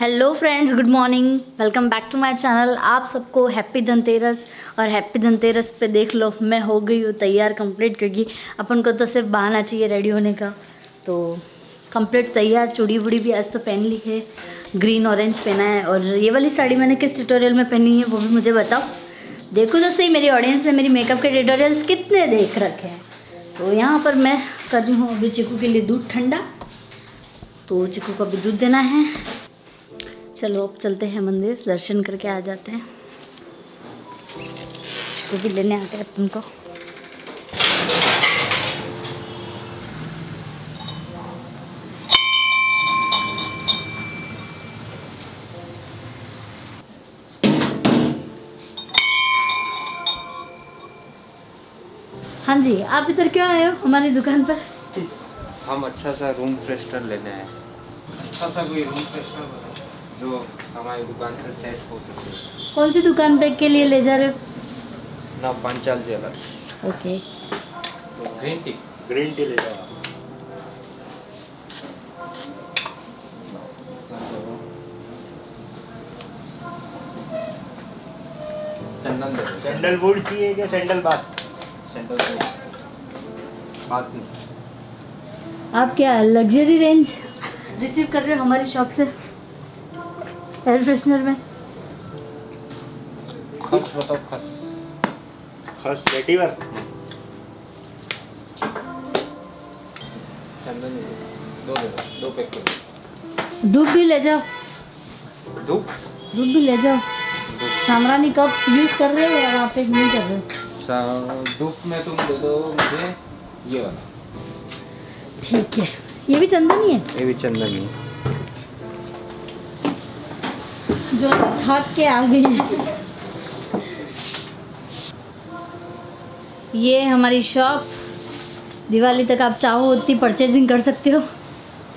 Hello friends, good morning, welcome back to my channel. आप सबको happy Dhanteras. और happy Dhanteras पे देख लो मैं हो गई हूँ तैयार कंप्लीट, क्योंकि अपन को तो सिर्फ बहाना चाहिए रेडी होने का। तो कंप्लीट तैयार, चूड़ी वूड़ी भी आज तो पहन ली है, ग्रीन ऑरेंज पहना है। और ये वाली साड़ी मैंने किस ट्यूटोरियल में पहनी है वो भी मुझे बताओ। देखो तो सही मेरी ऑडियंस ने मेरी मेकअप के ट्यूटोरियल्स कितने देख रखे हैं। तो यहाँ पर मैं कर रही हूँ अभी चिकू के लिए दूध ठंडा, तो चिकू को अभी दूध देना है। चलो अब चलते हैं मंदिर, दर्शन करके आ जाते हैं। चिकू भी लेने आते हैं तुमको। हाँ जी, आप इधर क्यों आए हो हमारी दुकान पर? हम अच्छा सा रूम फ्रेशनर लेने आए। अच्छा सा कोई रूम फ्रेशनर बताओ जो हमारी दुकान से सेट हो सके। कौन सी दुकान पे के लिए ले जा रहे हो? नाव पांचाल ज्वेलर्स। ओके, तो ग्रीन टी ले जाओ। सैंडलवुड चाहिए क्या? सैंडल बात नहीं। आप क्या लग्जरी रेंज रिसीव कर रहे हो हमारी शॉप से एयर फ्रेशनर में? खस बताओ, खस खस बेटी वर चंदन दो पैक करो। धूप भी ले जाओ। सामरानी कप यूज कर रहे हो और आप एक नहीं कर रहे। धूप में तुम दे दो मुझे ये वाला, ठीक है। ये भी चंदन ही है। जो हाथ के आगे है। ये हमारी शॉप, दिवाली तक आप चाहो उतनी परचेजिंग कर सकते हो।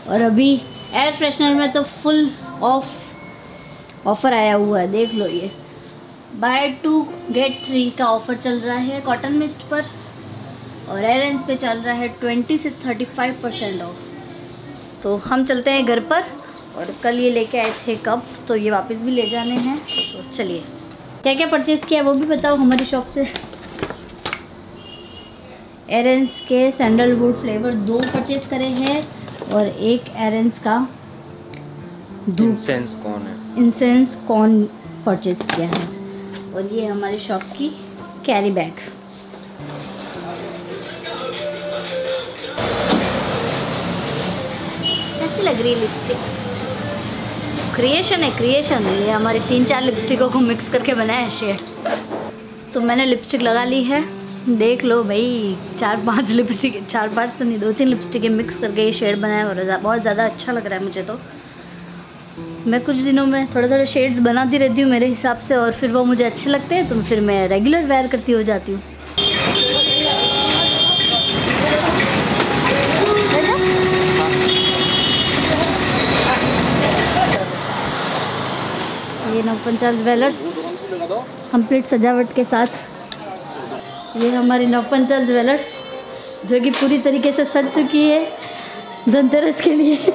और अभी एयर फ्रेशनर में तो फुल ऑफर आया हुआ है, देख लो। ये buy 2 get 3 का ऑफर चल रहा है कॉटन मिस्ट पर, और एयरेंस पे चल रहा है 20 से 35% ऑफ। तो हम चलते हैं घर पर। और कल ये लेके आए थे कप, तो ये वापस भी ले जाने हैं। तो चलिए क्या क्या परचेज़ किया वो भी बताओ हमारी शॉप से। एयरेंस के सैंडलवुड फ्लेवर 2 परचेज करे हैं, और एक एयरेंस का इंसेंस कॉर्न परचेज किया है। और ये हमारी शॉप की कैरी बैग। लग रही लिपस्टिक क्रिएशन है ये हमारी। 3-4 लिपस्टिकों को मिक्स करके बनाया है शेड। तो मैंने लिपस्टिक लगा ली है, देख लो भाई। 2-3 लिपस्टिकें मिक्स करके ये शेड बनाया है, और बहुत ज़्यादा अच्छा लग रहा है मुझे। तो मैं कुछ दिनों में थोड़े शेड्स बनाती रहती हूँ मेरे हिसाब से, और फिर वो मुझे अच्छे लगते हैं तो फिर मैं रेगुलर वेयर करती हो जाती हूँ। ये नव पंचाल ज्वेलर्स कंप्लीट सजावट के साथ। ये हमारी नव पंचाल ज्वेलर्स जो कि पूरी तरीके से सज चुकी है धनतेरस के लिए।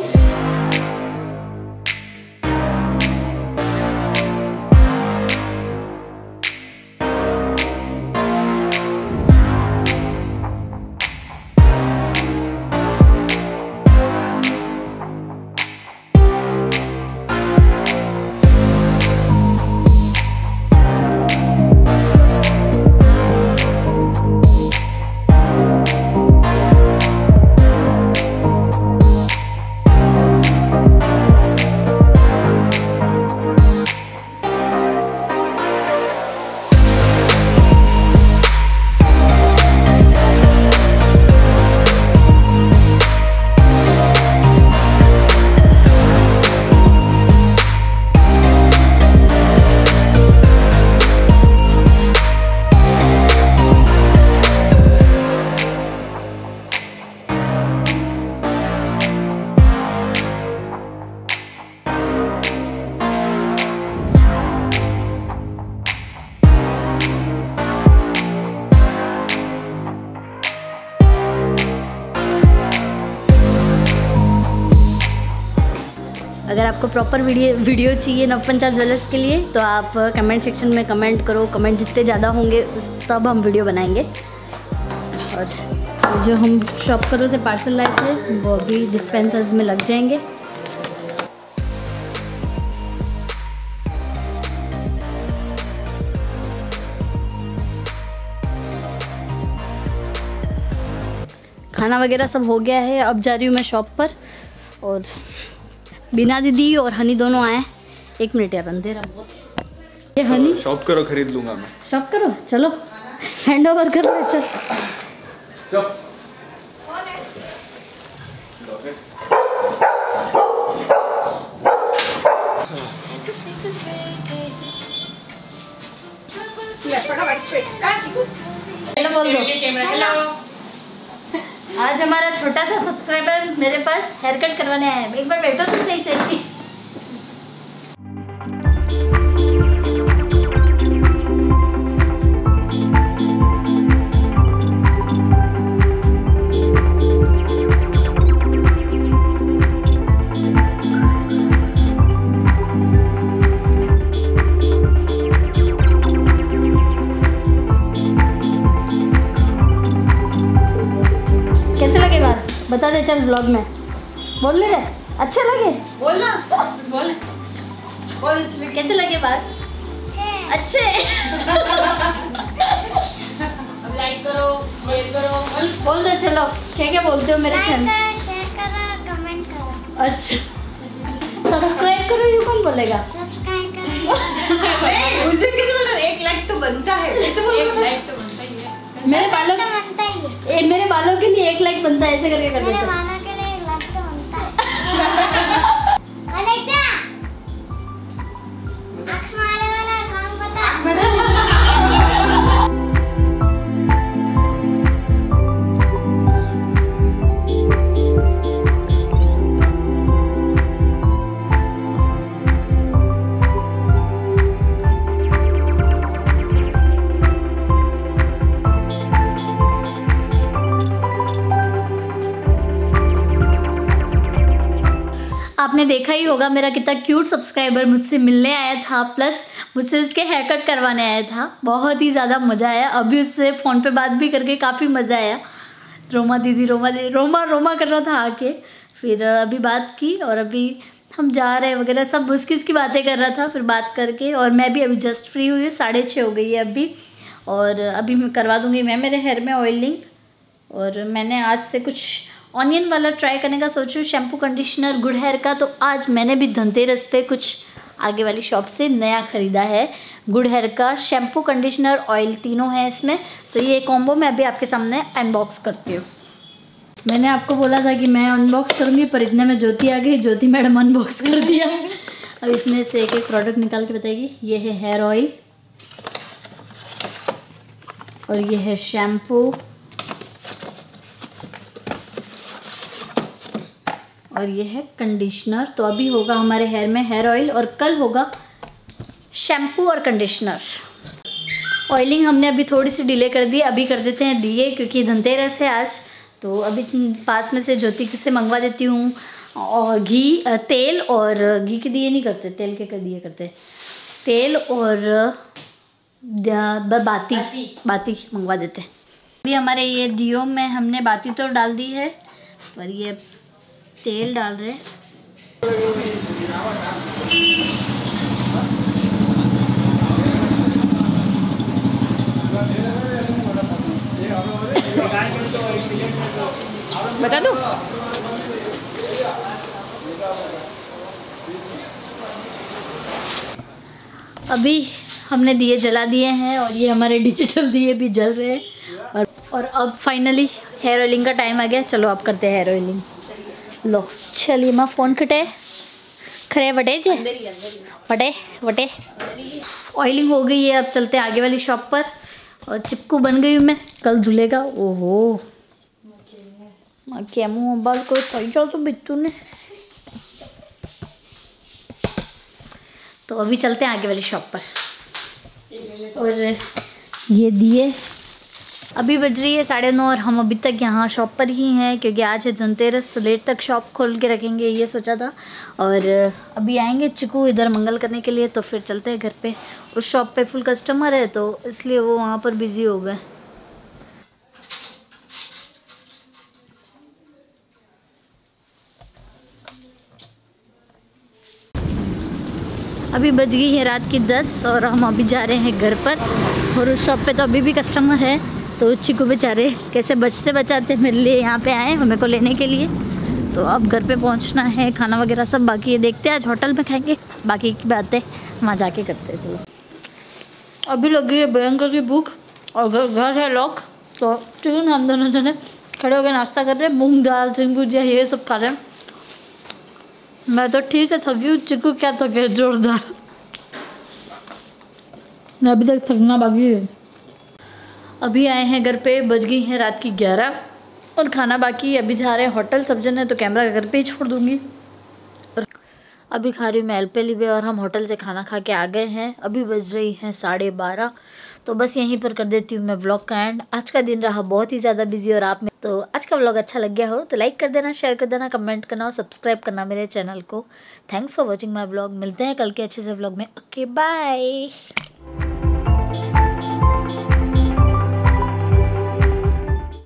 अगर आपको प्रॉपर वीडियो चाहिए नव पंचाल ज्वेलर्स के लिए तो आप कमेंट सेक्शन में कमेंट करो। कमेंट जितने ज़्यादा होंगे तब हम वीडियो बनाएंगे। और जो हम शॉप करो से पार्सल लाए थे वो भी डिस्पेंसर्स में लग जाएंगे। खाना वगैरह सब हो गया है, अब जा रही हूँ मैं शॉप पर। और बिना दीदी और हनी दोनों आए। एक मिनट यार, अंधेरा बहुत। ये हनी शॉप करो, खरीद लूँगा मैं। शॉप करो, चलो हैंड ओवर कर लो। चलो हेलो बोल दो। आज हमारा छोटा सा सब्सक्राइबर मेरे पास हेयर कट करवाने आया है। एक बार बैठो तो सही सही। बता दे चल ब्लॉग में बोल ले रहे। अच्छे लगे बोलना, बोल बोल कैसे लगे बात। अच्छे अब लाइक करो, शेयर करो, बोल दो। चलो क्या क्या बोलते हो मेरे चैनल, शेयर करो, कमेंट करो। अच्छा सब्सक्राइब करो, ये कौन बोलेगा सब्सक्राइब करो। नहीं उस दिन कैसे बोला, 1 लाख तो बनता है। कैसे बोल, 1 लाख तो बनता ही है। मेरे बालों के लिए 1 लाख बनता है, ऐसे करके कर दो। बालों के लिए 1 लाख तो बनता है। मारे वाला सॉन्ग आपने देखा ही होगा मेरा कितना क्यूट सब्सक्राइबर मुझसे मिलने आया था, प्लस मुझसे उसके हेयर कट करवाने आया था। बहुत ही ज़्यादा मज़ा आया। अभी उससे फ़ोन पे बात भी करके काफ़ी मज़ा आया। रोमा दीदी रोमा दीदी रोमा रोमा कर रहा था आके। फिर अभी बात की और अभी हम जा रहे वगैरह सब उसकी बातें कर रहा था। फिर बात करके और मैं भी अभी जस्ट फ्री हुई, 6:30 हो गई है अभी। और अभी मैं करवा दूँगी मैं मेरे हेयर में ऑयलिंग। और मैंने आज से कुछ ऑनियन वाला ट्राई करने का सोचूं, शैम्पू कंडीशनर गुड हेयर का। तो आज मैंने भी धनतेरस पे कुछ आगे वाली शॉप से नया ख़रीदा है। गुड हेयर का शैम्पू कंडीशनर ऑयल तीनों है इसमें। तो ये कॉम्बो मैं अभी आपके सामने अनबॉक्स करती हूँ। मैंने आपको बोला था कि मैं अनबॉक्स करूँगी, पर इतने में ज्योति आ गई। ज्योति मैडम अनबॉक्स कर दिया। अब इसमें से एक एक प्रोडक्ट निकाल के बताएगी। ये है हेयर ऑयल और ये है शैम्पू और ये है कंडीशनर। तो अभी होगा हमारे हेयर में हेयर ऑयल और कल होगा शैम्पू और कंडीशनर। ऑयलिंग हमने अभी थोड़ी सी डिले कर दी, अभी कर देते हैं दिए क्योंकि धनतेरस है आज। तो अभी पास में से ज्योति से मंगवा देती हूँ और घी तेल। और घी के दिए नहीं करते, तेल के कर दिए करते। तेल और बाती बाती मंगवा देते हैं। अभी हमारे ये दियों में हमने बाती तो डाल दी है पर ये तेल डाल रहे। बता दो अभी हमने दिए जला दिए हैं और ये हमारे डिजिटल दिए भी जल रहे हैं। और अब फाइनली हेयर ऑयलिंग का टाइम आ गया। चलो आप करते हैं हेयर ऑयलिंग। लो चलिए माँ फोन कटे खरे वटे जे वटे वटे। ऑयलिंग हो गई है, अब चलते हैं आगे वाली शॉप पर। और चिपकू बन गई हूँ मैं, कल धुलेगा। ओहो माँ क्या मुँह बाल कोई थी जाओ तो बिट्टू ने। तो अभी चलते हैं आगे वाली शॉप पर। और ये दिए अभी बज रही है 9:30 और हम अभी तक यहाँ शॉप पर ही हैं क्योंकि आज है धनतेरस तो लेट तक शॉप खोल के रखेंगे ये सोचा था। और अभी आएंगे चिकू इधर मंगल करने के लिए तो फिर चलते हैं घर पे। उस शॉप पे फुल कस्टमर है तो इसलिए वो वहाँ पर बिज़ी हो गए। अभी बज गई है रात की 10 और हम अभी जा रहे हैं घर पर। और उस शॉप पे तो अभी भी कस्टमर है तो चिकू बेचारे कैसे बचते बचाते मेरे लिए यहाँ पे आए मेरे को लेने के लिए। तो अब घर पे पहुँचना है, खाना वगैरह सब बाकी है, देखते हैं आज होटल में खाएंगे, बाकी की बातें वहाँ जाके करते हैं। चलो अभी लग गई है भयंकर की भूख और घर है लॉक तो ठीक है। हम दोनों जने खड़े होकर नाश्ता कर रहे हैं, मूँग दाल चिंग भुजिया ये सब खा रहे हैं। मैं तो ठीक है थकी हूँ, चिकू क्या थके है जोरदार, मैं अभी तक थकना बाकी है। अभी आए हैं घर पे, बज गई है रात की 11 और खाना बाकी। अभी जा रहे हैं होटल, सब जन है तो कैमरा घर पे ही छोड़ दूँगी। और अभी खा रही हूँ मैं एलपेलीबे और हम होटल से खाना खा के आ गए हैं। अभी बज रही है 12:30 तो बस यहीं पर कर देती हूँ मैं व्लॉग का एंड। आज का दिन रहा बहुत ही ज़्यादा बिजी और आप में तो आज का व्लॉग अच्छा लग गया हो तो लाइक कर देना, शेयर कर देना, कमेंट करना और सब्सक्राइब करना मेरे चैनल को। Thanks for watching my vlog, मिलते हैं कल के अच्छे से व्लॉग में। Okay bye.